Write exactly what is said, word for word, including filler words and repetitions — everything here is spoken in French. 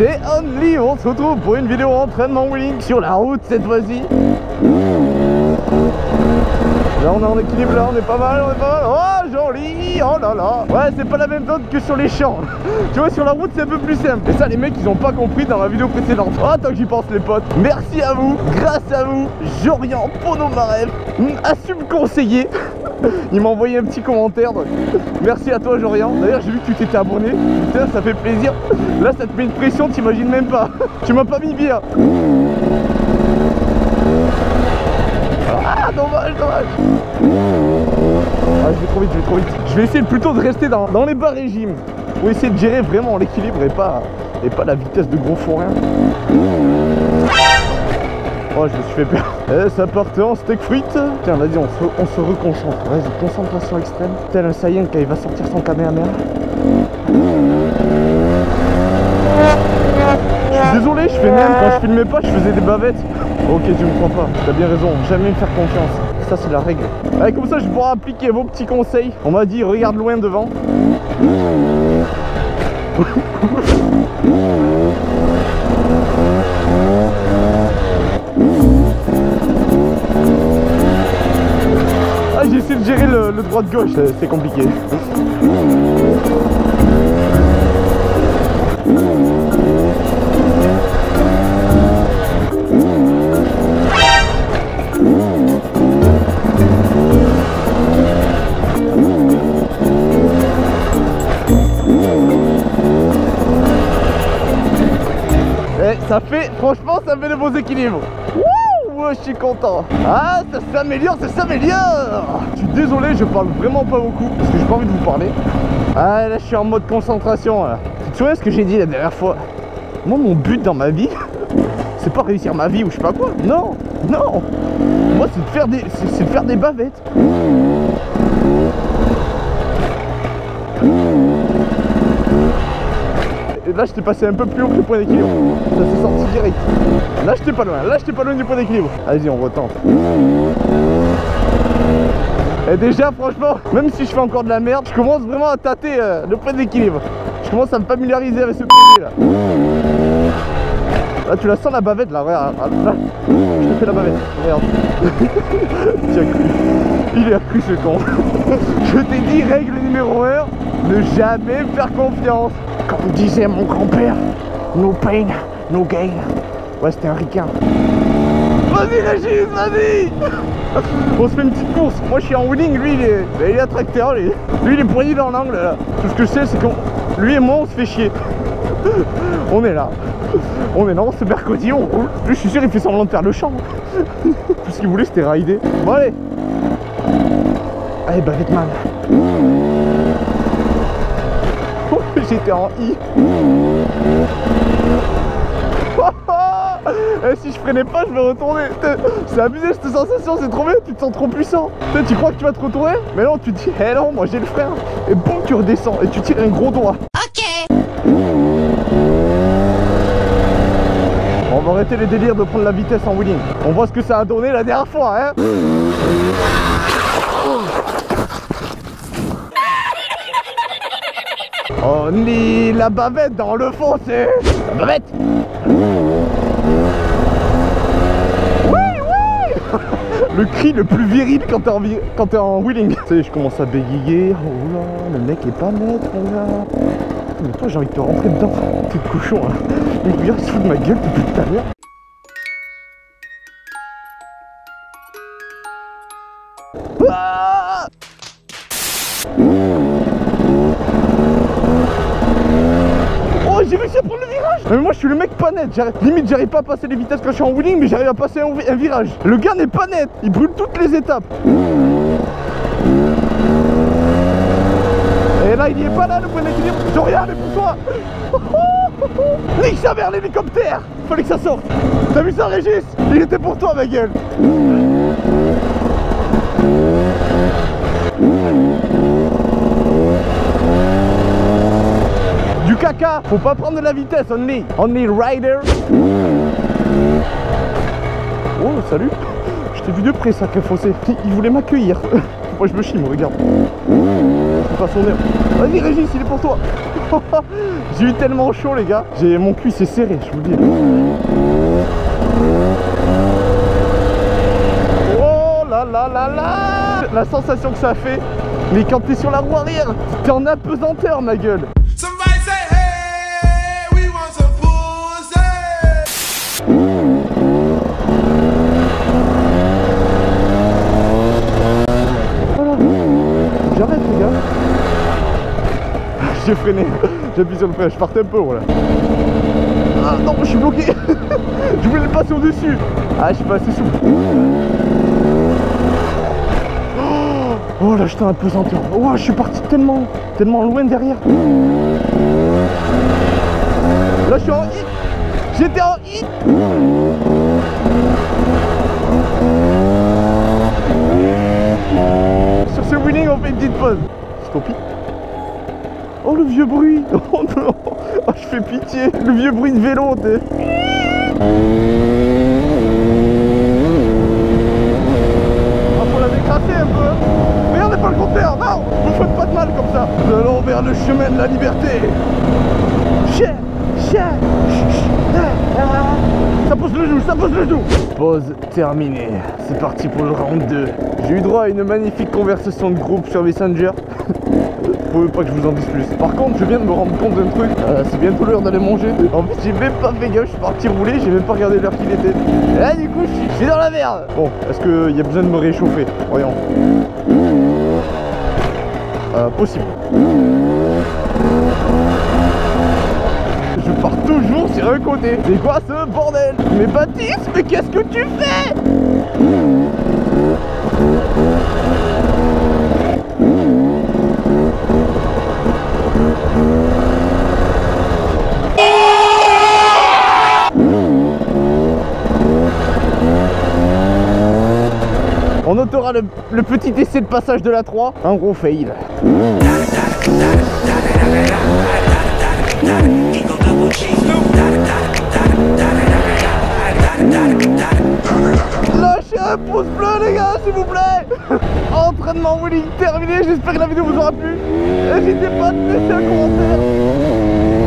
c'est Only. On se retrouve pour une vidéo entraînement wheeling sur la route cette fois-ci. Là on est en équilibre, là on est pas mal, on est pas mal. Oh joli, oh là là. Ouais, c'est pas la même zone que sur les champs. Tu vois, sur la route c'est un peu plus simple. Et ça les mecs ils ont pas compris dans la vidéo précédente. Ah, tant que j'y pense les potes. Merci à vous, grâce à vous, Jorian Ponomarev assume conseiller. Il m'a envoyé un petit commentaire donc. Merci à toi Jorian. D'ailleurs j'ai vu que tu t'étais abonné. Putain ça fait plaisir. Là ça te met une pression, t'imagines même pas. Tu m'as pas mis bien. Ah dommage, dommage. Ah je vais trop vite, je vais trop vite. Je vais essayer plutôt de rester dans, dans les bas régimes. Pour essayer de gérer vraiment l'équilibre et pas, et pas la vitesse de gros forain. Oh je me suis fait peur. Eh ça part en steak frites. Tiens vas-y on se, on se reconcentre. Vas-y concentration extrême. Tel un Saiyan quand il va sortir son Kamehameha. Je suis désolé, je fais même quand je filmais pas je faisais des bavettes. Ok tu me crois pas, t'as bien raison, jamais me faire confiance. Ça c'est la règle. Allez, comme ça je pourrai appliquer vos petits conseils. On m'a dit regarde loin devant. Ah j'ai essayé de gérer le, le droit de gauche, c'est compliqué. Ça fait, franchement, ça fait de beaux équilibres. Wouh, je suis content. Ah, ça s'améliore, ça s'améliore. Je suis désolé, je parle vraiment pas beaucoup parce que j'ai pas envie de vous parler. Ah, là, je suis en mode concentration. Là. Tu te souviens ce que j'ai dit la dernière fois? Moi, mon but dans ma vie, c'est pas réussir ma vie ou je sais pas quoi. Non, non. Moi, c'est de faire des, c'est de faire des bavettes. Là je t'ai passé un peu plus haut que le point d'équilibre. Ça s'est sorti direct. Là je t'ai pas loin, là je t'ai pas loin du point d'équilibre. Vas-y on retente. Et déjà franchement, même si je fais encore de la merde, je commence vraiment à tâter euh, le point d'équilibre. Je commence à me familiariser avec ce p***** là. Là tu la sens la bavette là, regarde. Là, je te fais la bavette, regarde. Tu as cru. Il a cru ce con. Je t'ai dit règle numéro un, ne jamais me faire confiance. Comme disait mon grand-père, no pain, no gain. Ouais, c'était un ricain. Vas-y, la gise, vas-y. On se fait une petite course. Moi, je suis en wheeling, lui, il est, il est à tracteur. Lui, lui, il est poigné dans l'angle, là. Tout ce que je sais, c'est que lui et moi, on se fait chier. On est là. On est là, on se mercredi, on roule. Lui, je suis sûr, il fait semblant de faire le champ. Tout ce qu'il voulait, c'était rider. Bon, allez. Allez, bavette man. J'étais en I. Et si je freinais pas, je me retournais. C'est abusé cette sensation, c'est trop bien, tu te sens trop puissant. Tu crois que tu vas te retourner, mais non, tu te dis, hé non, moi j'ai le frein. Et boum, tu redescends et tu tires un gros doigt. Ok. On va arrêter les délires de prendre la vitesse en wheeling. On voit ce que ça a donné la dernière fois, hein. On lit la bavette dans le fossé. La bavette. Oui, oui. Le cri le plus viril quand t'es en, quand t'es en wheeling. Tu sais, je commence à bégayer. Oh là, le mec est pas maître, là. Mais toi, j'ai envie de te rentrer dedans. T'es de cochon, hein. Il me regarde, il se fout de ma gueule depuis tout à l'heure. Ah j'ai réussi à prendre le virage. Mais moi je suis le mec pas net, limite j'arrive pas à passer les vitesses quand je suis en wheeling, mais j'arrive à passer un, un virage. Le gars n'est pas net, il brûle toutes les étapes. Et là il y est pas là le point d'équilibre, Jorian mais pour toi. Nique sa mère l'hélicoptère. Fallait que ça sorte. T'as vu ça Régis? Il était pour toi ma gueule. Du caca, faut pas prendre de la vitesse, Only, Only rider. Oh salut, je t'ai vu de près sacré fossé. Il voulait m'accueillir. Moi je me chime, regarde. Vas-y Régis, il est pour toi. J'ai eu tellement chaud les gars, j'ai mon cul s'est serré, je vous le dis. Oh là là là là, la sensation que ça fait. Mais quand t'es sur la roue arrière, t'es en apesanteur ma gueule. J'ai freiné, j'appuie sur le frein, je partais un peu, voilà. Ah non, je suis bloqué. Je voulais le passer au-dessus. Ah, je suis pas assez souple. Oh là, j'étais un peu senteur. Oh, je suis parti tellement, tellement loin derrière. Là, je suis en hit. J'étais en hit. Sur ce wheeling, on fait une petite pause. Stoppie. Oh le vieux bruit. Oh non, oh, je fais pitié. Le vieux bruit de vélo, t'es. Ah, faut la décrasser un peu. Mais on n'est pas le compteur, non. Vous faites pas de mal comme ça. Nous allons vers le chemin de la liberté. Chien, chien. Ça pose le genou, ça pose le genou. Pause terminée. C'est parti pour le round deux. J'ai eu droit à une magnifique conversation de groupe sur Messenger. Faut pas que je vous en dise plus. Par contre, je viens de me rendre compte d'un truc. Euh, c'est bientôt l'heure d'aller manger. En fait, j'ai même pas fait gaffe. Je suis parti rouler. J'ai même pas regardé l'heure qu'il était. Et là, du coup, je suis dans la merde. Bon, est-ce qu'il y a besoin de me réchauffer? Voyons. Euh, possible. Je pars toujours sur un côté. C'est quoi ce bordel? Mais Baptiste, mais qu'est-ce que tu fais? On notera le, le petit essai de passage de la trois, un gros fail. Lâchez un pouce bleu les gars, s'il vous plaît. Entraînement wheeling terminé, j'espère que la vidéo vous aura plu. N'hésitez pas à laisser un commentaire.